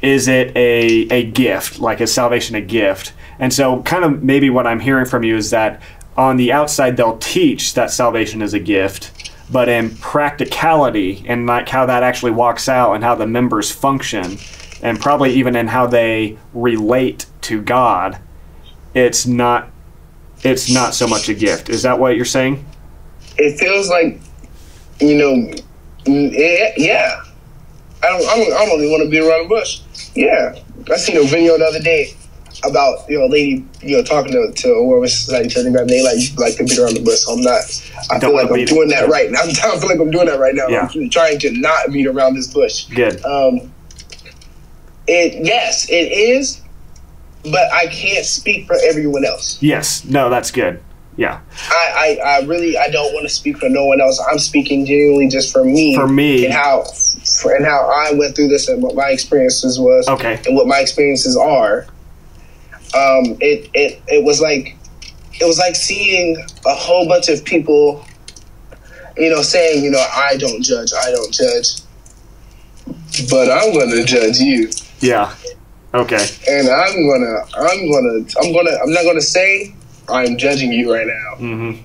is it a gift? Like, is salvation a gift? And so kind of maybe what I'm hearing from you is that on the outside they'll teach that salvation is a gift, but in practicality and like how that actually walks out and how the members function, and probably even in how they relate to God, it's not so much a gift. Is that what you're saying? It feels like, you know, yeah. I don't even want to be around the bush. Yeah, I seen a video the other day about, you know, a lady, you know, talking to a World Mission Society Church of God, and they like to beat around the bush. So I'm not. I feel like I'm doing that right now. I feel like I'm doing that right now. Yeah. I'm trying to not beat around this bush. Good. Yes, it is, but I can't speak for everyone else. Yes, no, that's good. Yeah, I really don't want to speak for no one else. I'm speaking genuinely just for me. For me, and how I went through this and what my experiences was. Okay, and what my experiences are. It was like seeing a whole bunch of people, you know, saying, you know, I don't judge, but I'm going to judge you. Yeah. Okay. And I'm not gonna say I'm judging you right now. Mm-hmm.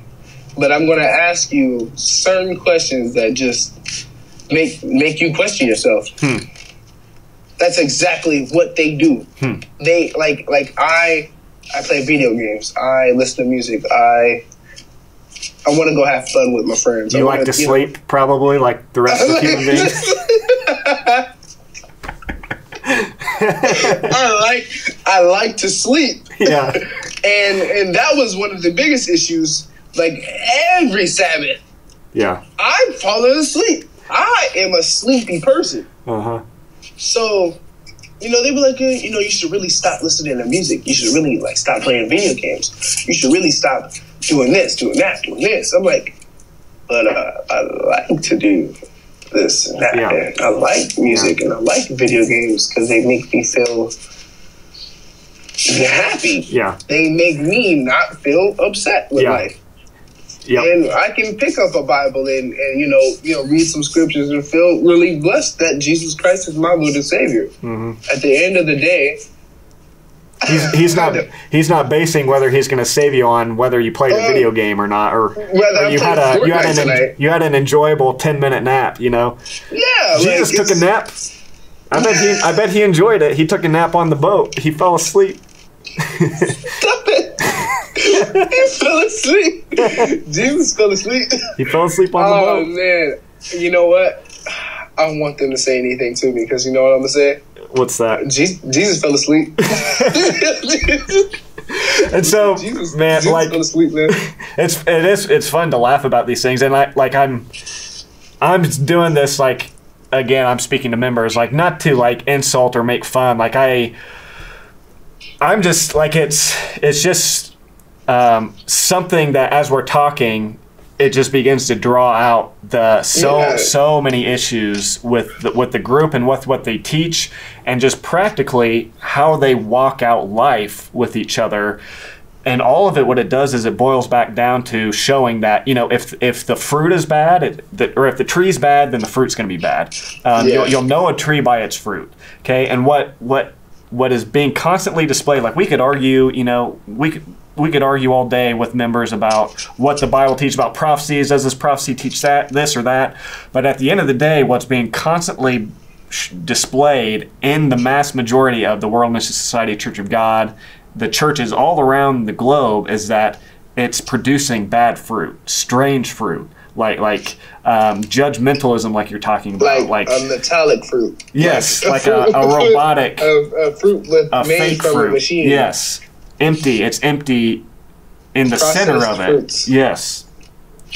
But I'm gonna ask you certain questions that just make you question yourself. Hmm. That's exactly what they do. Hmm. They like I play video games. I listen to music. I want to go have fun with my friends. You like to sleep, probably, like the rest of human beings. I like to sleep. Yeah. And that was one of the biggest issues. Like every Sabbath. Yeah. I'm falling asleep. I am a sleepy person. Uh-huh. So, you know, they were like, you know, you should really stop listening to music. You should really like stop playing video games. You should really stop doing this, doing that, doing this. I'm like, but I like to do this and that. Yeah. And I like music, yeah, and I like video games because they make me feel happy. Yeah. They make me not feel upset with, yeah, life. Yep. And I can pick up a Bible and you know read some scriptures and feel really blessed that Jesus Christ is my Lord and Savior. Mm-hmm. At the end of the day, he's not basing whether he's going to save you on whether you played a video game or not, or you had an enjoyable 10-minute nap. You know, yeah, Jesus took a nap. I bet he enjoyed it. He took a nap on the boat. He fell asleep. Stop it. He fell asleep. Jesus fell asleep. He fell asleep on the boat. Oh, man. You know what? I don't want them to say anything to me because you know what I'm going to say? What's that? Jesus fell asleep. And so, Jesus like, fell asleep, man. It's fun to laugh about these things. And I'm doing this, like, again, I'm speaking to members, like, not to, like, insult or make fun. Like, I'm just, like, it's just... something that as we're talking, it just begins to draw out so many issues with the group and with what they teach, and just practically how they walk out life with each other. And all of it, what it does is it boils back down to showing that, you know, if the fruit is bad, or if the tree's bad, then the fruit's going to be bad. You'll know a tree by its fruit. Okay, and what is being constantly displayed, like we could argue, you know, we could argue all day with members about what the Bible teaches about prophecies. Does this prophecy teach that, this or that? But at the end of the day, what's being constantly displayed in the mass majority of the World Mission Society Church of God, the churches all around the globe, is that it's producing bad fruit, strange fruit, like judgmentalism, like you're talking about, like a metallic fruit. Yes, like a robotic, a fruit made from a machine. Yes, empty. It's empty in the center of it. Yes,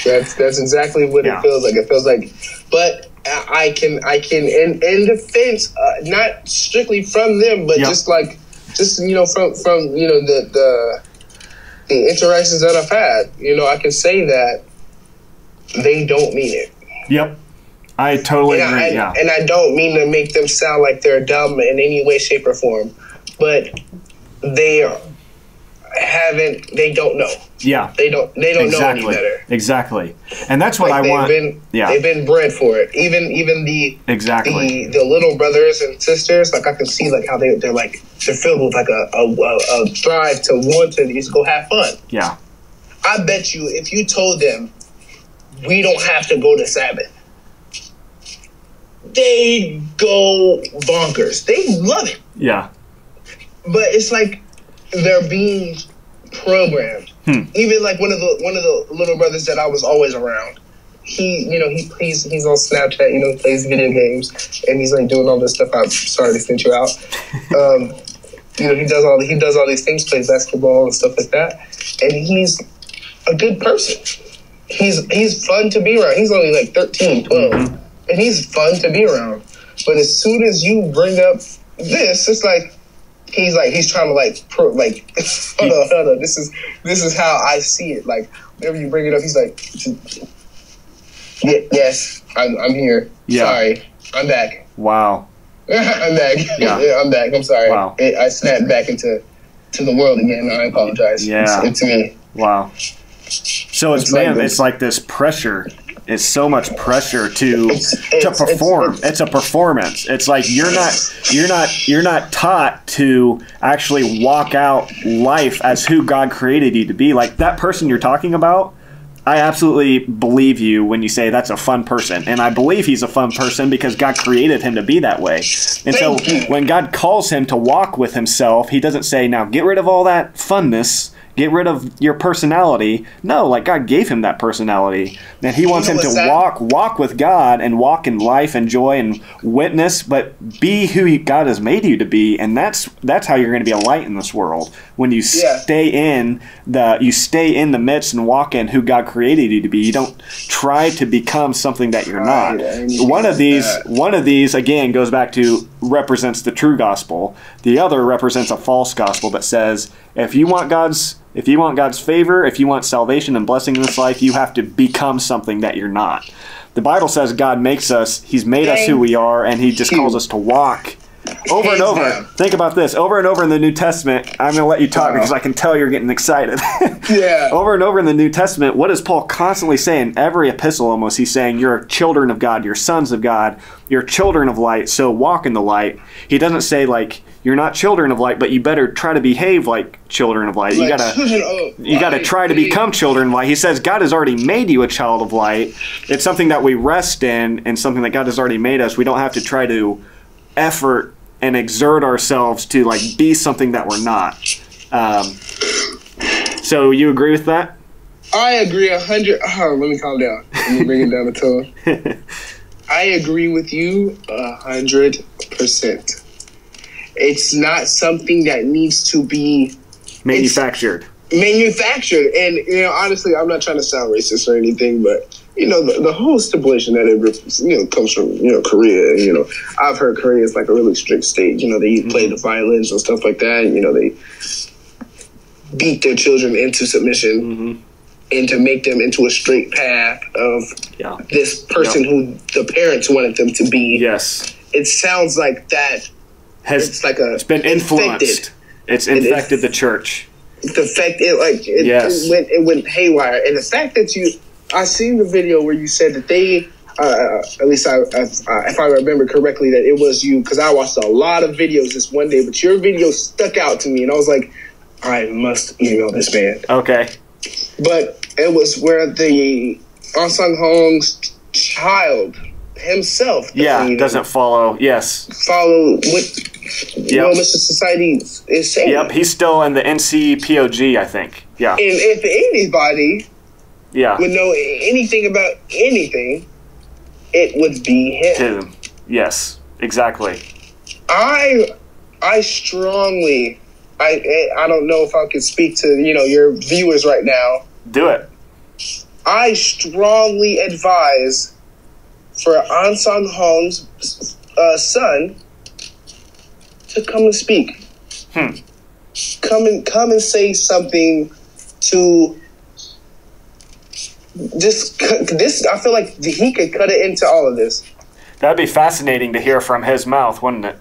that's exactly what it feels like. It feels like, but I can in defense, not strictly from them, but just you know from you know the interactions that I've had, you know, I can say that they don't mean it. Yep, I totally agree. And I don't mean to make them sound like they're dumb in any way, shape, or form, but they don't know. Yeah, they don't know any better. Exactly, and that's what I want. They've been bred for it. Even the little brothers and sisters, like I can see like how they're filled with like a drive to want to just go have fun. Yeah, I bet you if you told them we don't have to go to Sabbath, they go bonkers. They love it. Yeah, but it's like they're being programmed. Even like one of the little brothers that I was always around, he's on Snapchat, you know, he plays video games and he's like doing all this stuff. I'm sorry to send you out. You know, he does all these things, plays basketball and stuff like that. And he's a good person. He's fun to be around. He's only like 13, 12, and he's fun to be around. But as soon as you bring up this, it's like he's trying to hold on. This is how I see it. Like whenever you bring it up, he's like, yes, I'm here. Yeah. Sorry, I'm back. Wow. I'm back. Yeah. I'm back. I'm sorry. Wow. I snapped back into the world again. I apologize. Yeah. It's me. Wow. So it's like this pressure. It's so much pressure to perform. It's a performance. It's like you're not taught to actually walk out life as who God created you to be. Like that person you're talking about, I absolutely believe you when you say that's a fun person. And I believe he's a fun person because God created him to be that way. And so when God calls him to walk with himself, he doesn't say, now get rid of all that funness. Get rid of your personality. No, like God gave him that personality. And he wants him to walk with God and walk in life and joy and witness, but be who God has made you to be. And that's how you're going to be a light in this world. When you stay in the midst and walk in who God created you to be. You don't try to become something that you're not. One of these again goes back to represents the true gospel. The other represents a false gospel that says if you want God's favor, if you want salvation and blessing in this life, you have to become something that you're not. The Bible says God makes us, he's made us who we are, and he just calls us to walk. Over and over. Think about this. Over and over in the New Testament, I'm going to let you talk because I can tell you're getting excited. Yeah. Over and over in the New Testament, what does Paul constantly say in every epistle almost? He's saying, you're children of God, you're sons of God, you're children of light, so walk in the light. He doesn't say, like, you're not children of light, but you better try to behave like children of light. You gotta try to become children of light. He says God has already made you a child of light. It's something that we rest in and something that God has already made us. We don't have to try to effort and exert ourselves to like be something that we're not. So you agree with that? I agree 100. Let me calm down. Let me bring it down a tone. I agree with you 100%. It's not something that needs to be manufactured. And you know, honestly, I'm not trying to sound racist or anything, but you know, the whole stipulation that it comes from Korea. You know, I've heard Korea is like a really strict state. You know, they play the violins and stuff like that. You know, they beat their children into submission and to make them into a straight path of this person who the parents wanted them to be. Yes, it sounds like that. It's been influenced. It's infected the church. It went haywire. And the fact that I seen the video where you said that they, at least if I remember correctly, that it was you, because I watched a lot of videos this one day, but your video stuck out to me, and I was like, I must email this man. Okay. But it was where the Um Soo-in's child himself. Yeah, doesn't follow. Yes. Follow what World Mission Society is saying. Yep, he's still in the NCPOG, I think. Yeah. And if anybody would know anything about anything, it would be him. Yes, exactly. I strongly, I don't know if I could speak to, you know, your viewers right now. Do it. I strongly advise for Ahnsanghong's son to come and speak. Come and say something to this. I feel like he could cut it into all of this. That'd be fascinating to hear from his mouth, wouldn't it?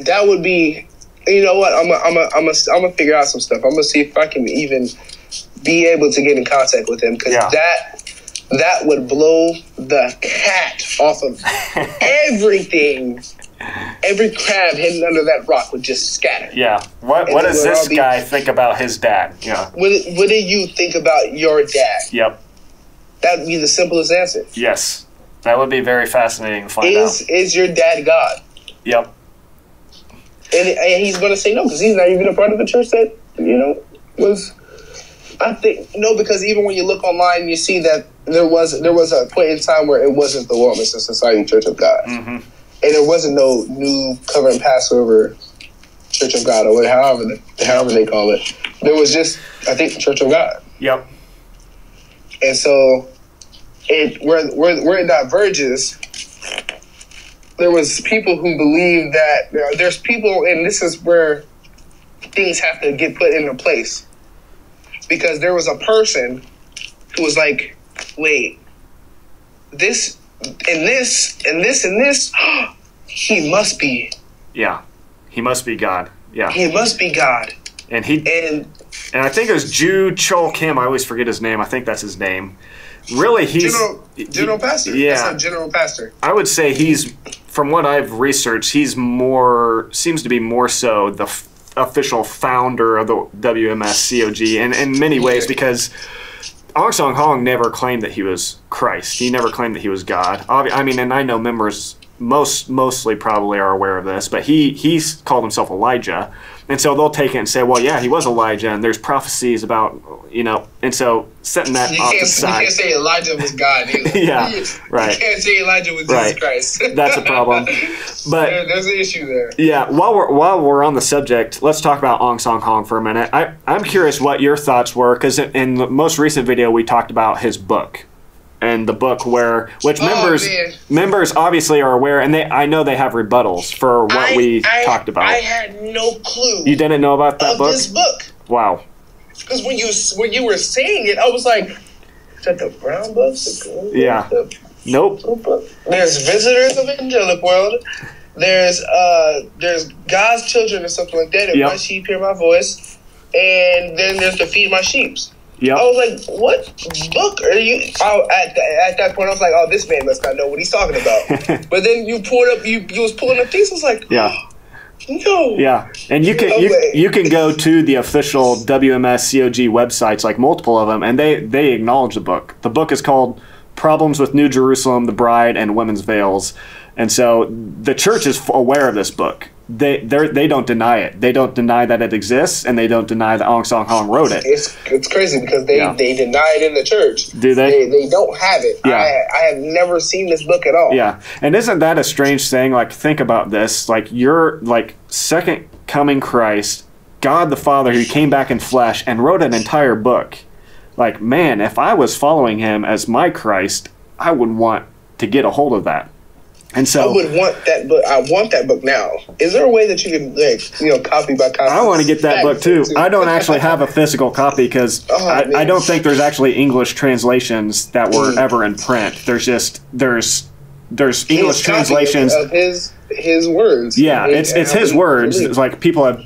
That would be. You know what? I'm gonna figure out some stuff. I'm gonna see if I can even be able to get in contact with him, because that would blow the cat off of everything. Every crab hidden under that rock would just scatter. Yeah. What does this guy think about his dad? Yeah. What do you think about your dad? Yep. That would be the simplest answer. Yes. That would be very fascinating to find out. Is your dad God? Yep. And he's going to say no, because he's not even a part of the church that, you know, was... I think... No, because even when you look online, you see that there was a point in time where it wasn't the World Mission Society Church of God. And there wasn't no new covering Passover Church of God, or however they call it. There was just, I think, the Church of God. Yep. And so... where it diverges, there was people who believe that there's people, and this is where things have to get put into place, because there was a person who was like, wait, this and this, he must be God. Yeah, he must be God. And I think it was Joo-cheol Kim. I always forget his name. I think that's his name. Really, he's general pastor. Yeah, that's a general pastor. I would say he's, from what I've researched, he's seems to be more so the official founder of the WMSCOG, and in many ways, because Ahnsahnghong never claimed that he was Christ. He never claimed that he was God. I mean, and I know members mostly probably are aware of this, but he's called himself Elijah, and so they'll take it and say, well, yeah, he was Elijah, and there's prophecies about, you know, and so setting that off the side. You can't say Elijah was God either. Yeah, right. You can't say Elijah was Jesus Christ. That's a problem. But there's an issue there. Yeah, while we're on the subject, let's talk about Ahnsahnghong for a minute. I'm curious what your thoughts were, because in the most recent video we talked about his book. And the book which members obviously are aware, and I know they have rebuttals for what we talked about. I had no clue. You didn't know about that book? This book. Wow. Because when you were saying it, I was like, is that the brown book? Yeah. Nope. Book? There's Visitors of Angelic World. There's God's Children or something like that. And My Sheep Hear My Voice. And then there's the Feed My Sheeps. Yep. I was like, what book are you... At that point, I was like, oh, this man must not know what he's talking about. But then you pulled up... You was pulling up things. I was like, no. Yeah. And you can go to the official WMSCOG websites, like multiple of them, and they acknowledge the book. The book is called Problems with New Jerusalem, the Bride, and Women's Veils. And so the church is aware of this book. They don't deny it. They don't deny that it exists, and they don't deny that Ahnsahnghong wrote it. It's crazy because they deny it in the church. Do they? They don't have it. Yeah. I have never seen this book at all. Yeah, and isn't that a strange thing? Like, think about this. Like, you're like second coming Christ, God the Father who came back in flesh and wrote an entire book. Like, man, if I was following him as my Christ, I would want to get a hold of that. And so I would want that book. I want that book now. Is there a way that you can, like, you know, copy by copy? I want to get that book too. I don't actually have a physical copy because I don't think there's actually English translations that were ever in print. There's just there's English translations of his words. Yeah, it's his words. It's like people have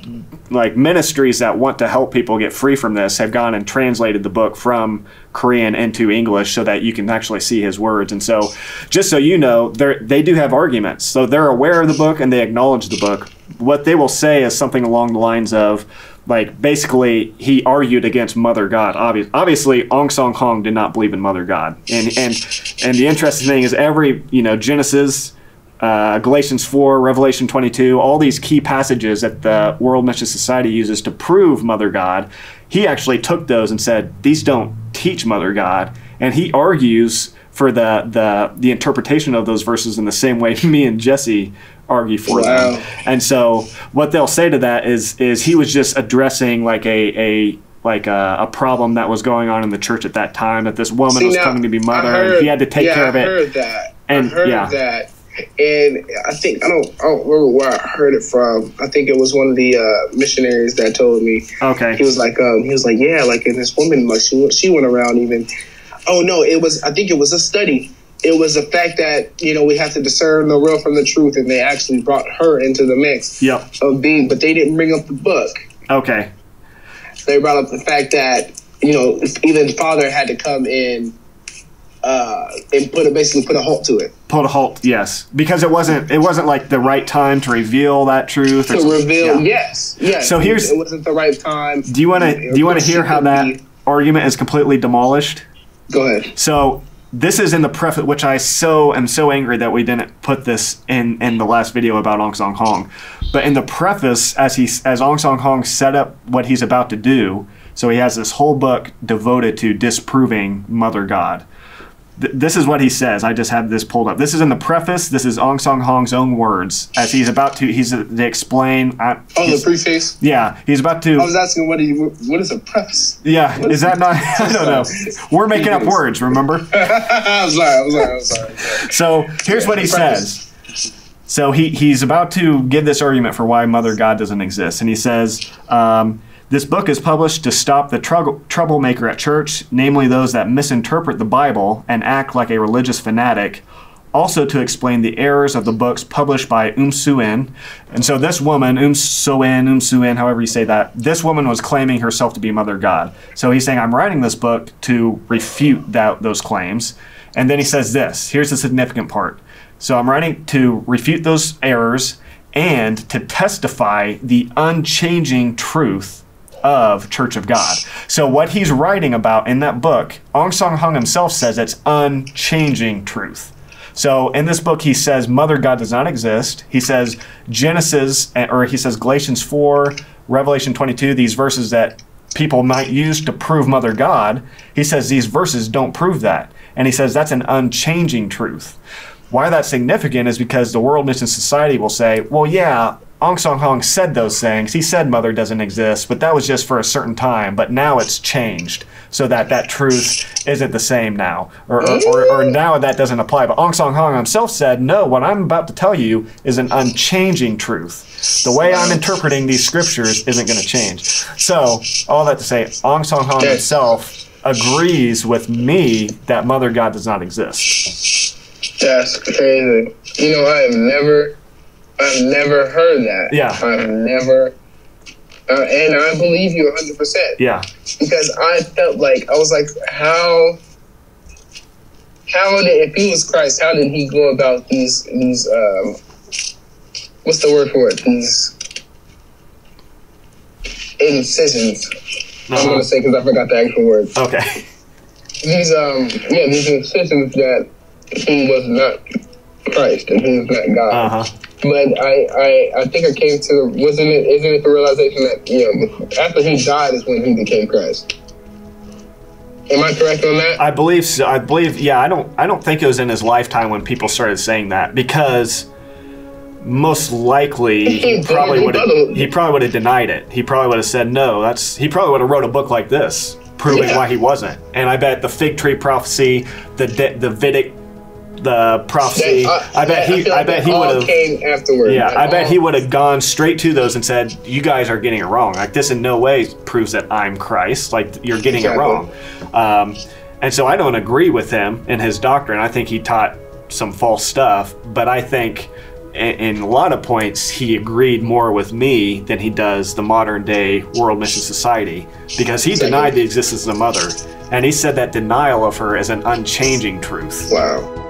ministries that want to help people get free from this have gone and translated the book from Korean into English so that you can actually see his words. And so, just so you know, they do have arguments. So they're aware of the book and they acknowledge the book. what they will say is something along the lines of, like, basically, he argued against Mother God. Obviously, Um Soo-in did not believe in Mother God. And the interesting thing is every, you know, Genesis, Galatians 4, Revelation 22, all these key passages that the World Mission Society uses to prove Mother God, he actually took those and said, these don't teach Mother God. And he argues for the interpretation of those verses in the same way me and Jesse argue for them. And so what they'll say to that is he was just addressing like a problem that was going on in the church at that time, that this woman was coming to be mother and he had to take care of it. I heard that. And I heard that. And I think I don't remember where I heard it from. I think it was one of the missionaries that told me. Okay. He was like, yeah, like, and this woman, like, she went around even. Oh no, it was. I think it was a study. It was the fact that, you know, we have to discern the real from the truth, and they actually brought her into the mix. Yep. Of being, but they didn't bring up the book. Okay. They brought up the fact that, you know, even the father had to come in. And basically put a halt to it. Put a halt, yes, because it wasn't like the right time to reveal that truth. Yes. So here's, it wasn't the right time. Do you want to hear how that argument is completely demolished? Go ahead. So this is in the preface, which I am so angry that we didn't put this in the last video about Um Soo-in. But in the preface, as Um Soo-in set up what he's about to do, so he has this whole book devoted to disproving Mother God. This is what he says. I just have this pulled up. This is in the preface. This is Um Soo-in's own words as he's about to. They explain. The preface. Yeah, he's about to. I was asking, what is a preface? Yeah, is that not? I don't know. We're making up words. Remember? I'm sorry. So here's what he says. So he's about to give this argument for why Mother God doesn't exist, and he says. This book is published to stop the troublemaker at church, namely those that misinterpret the Bible and act like a religious fanatic, also to explain the errors of the books published by Soo-in. And so this woman, Um Soo-in, however you say that, this woman was claiming herself to be Mother God. So he's saying, I'm writing this book to refute those claims. And then he says this, here's the significant part. So I'm writing to refute those errors and to testify the unchanging truth of Church of God. So what he's writing about in that book, Um Soo-in himself says it's unchanging truth. So in this book, he says Mother God does not exist. He says Galatians 4, Revelation 22, these verses that people might use to prove Mother God, he says these verses don't prove that. And he says that's an unchanging truth. Why that's significant is because the World Mission Society will say, well, yeah, Um Soo-in said those things. He said Mother doesn't exist, but that was just for a certain time. But now it's changed so that truth isn't the same now. Or now that doesn't apply. But Um Soo-in himself said, no, what I'm about to tell you is an unchanging truth. The way I'm interpreting these scriptures isn't going to change. So all that to say, Um Soo-in himself agrees with me that Mother God does not exist. That's crazy. You know, I've never heard that. Yeah. And I believe you 100%. Yeah. Because I felt like, I was like, if he was Christ, how did he go about these what's the word for it? These incisions. I'm going to say, because I forgot the actual word. Okay. These incisions that he was not Christ and he was not God. But I think I came to, isn't it the realization that, you know, after he died is when he became Christ. Am I correct on that? I believe so. Yeah. I don't think it was in his lifetime when people started saying that, because most likely he probably would have denied it. He probably would have said no. He probably would have wrote a book like this proving why he wasn't. And I bet the fig tree prophecy, the prophecy. I bet he would have came afterward. Yeah, I bet he would have gone straight to those and said, "You guys are getting it wrong. Like, this in no way proves that I'm Christ. Like, you're getting it wrong." And so I don't agree with him in his doctrine. I think he taught some false stuff, but I think in a lot of points he agreed more with me than he does the modern day World Mission Society, because he denied the existence of the mother, and he said that denial of her is an unchanging truth. Wow.